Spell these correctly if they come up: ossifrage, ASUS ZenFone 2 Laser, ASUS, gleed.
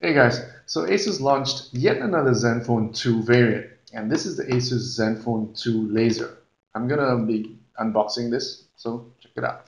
Hey guys, so ASUS launched yet another ZenFone 2 variant, and this is the ASUS ZenFone 2 Laser. I'm gonna be unboxing this, so check it out.